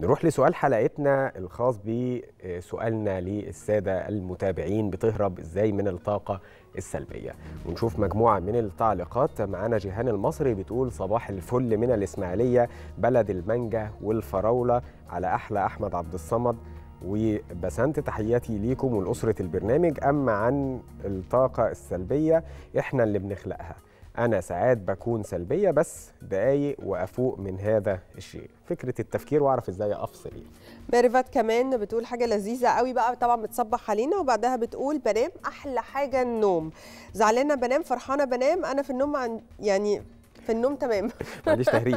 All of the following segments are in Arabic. نروح لسؤال حلقتنا الخاص بسؤالنا للسادة المتابعين، بتهرب ازاي من الطاقة السلبية؟ ونشوف مجموعة من التعليقات. معانا جهان المصري بتقول صباح الفل من الإسماعيلية، بلد المانجا والفراولة، على أحلى أحمد عبد الصمد وبسنت، تحياتي ليكم ولأسرة البرنامج. أما عن الطاقة السلبية إحنا اللي بنخلقها، أنا ساعات بكون سلبية بس دقايق وأفوق من هذا الشيء، فكرة التفكير وأعرف إزاي أفصل. ميرفت كمان بتقول حاجة لذيذة قوي بقى، طبعا بتصبح علينا وبعدها بتقول بنام أحلى حاجة النوم، زعلانة بنام، فرحانة بنام، أنا في النوم يعني في النوم تمام معلش تهريج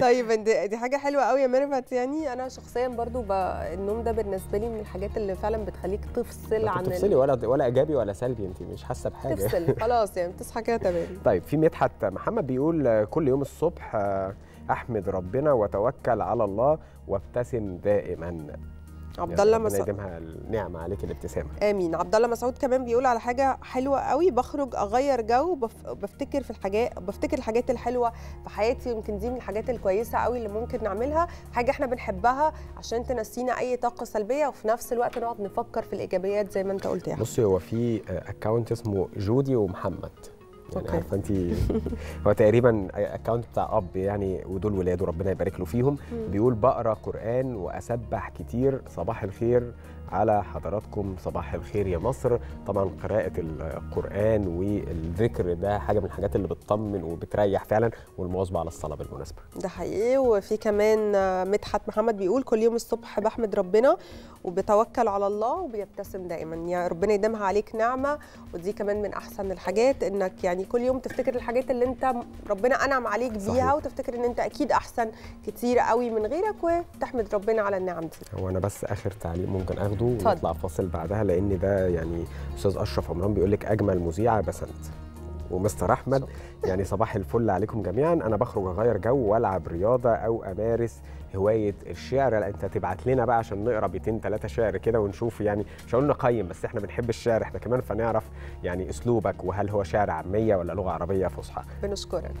طيب دي حاجه حلوه قوي يا ميرفت. يعني انا شخصيا برضو النوم ده بالنسبه لي من الحاجات اللي فعلا بتخليك تفصل عن تفصلي ولا ايجابي ولا سلبي، انت مش حاسه بحاجه، تفصل خلاص يعني بتصحى كده تمام. طيب في مدحت محمد بيقول كل يوم الصبح احمد ربنا وتوكل على الله وابتسم دائما. عبد الله مسعود يديمها النعمه عليك الابتسامه، امين. عبد الله مسعود كمان بيقول على حاجه حلوه قوي، بخرج اغير جو، بفتكر الحاجات الحلوه في حياتي، يمكن دي من الحاجات الكويسه قوي اللي ممكن نعملها، حاجه احنا بنحبها عشان تنسينا اي طاقه سلبيه، وفي نفس الوقت نقعد نفكر في الايجابيات زي ما انت قلت. يعني بصي هو في اكونت اسمه جودي ومحمد، يعني عارفه انت هو تقريبا اكونت بتاع اب يعني ودول ولاده ربنا يبارك له فيهم، بيقول بقرا قران واسبح كتير، صباح الخير على حضراتكم، صباح الخير يا مصر. طبعا قراءه القران والذكر ده حاجه من الحاجات اللي بتطمن وبتريح فعلا، والمواظبه على الصلاه بالمناسبه ده حقيقي. وفي كمان مدحت محمد بيقول كل يوم الصبح بحمد ربنا وبتوكل على الله وبيبتسم دائما، يا ربنا يديمها عليك نعمه. ودي كمان من احسن الحاجات، انك يعني كل يوم تفتكر الحاجات اللي انت ربنا انعم عليك بيها، صحيح. وتفتكر ان انت اكيد احسن كتير قوي من غيرك، وتحمد ربنا على النعم دي. هو انا بس اخر تعليق ممكن اخده ونطلع فاصل بعدها، لان ده يعني استاذ اشرف عمران بيقول لك اجمل مذيعه بسنت، ومستر احمد يعني صباح الفل عليكم جميعا، انا بخرج اغير جو والعب رياضه او امارس هوايه الشعر. لا انت تبعت لنا بقى عشان نقرا بيتين ثلاثه شعر كده ونشوف، يعني مش هقول نقيم بس احنا بنحب الشعر احنا كمان، فنعرف يعني اسلوبك وهل هو شعر عاميه ولا لغه عربيه فصحى. بنشكرك.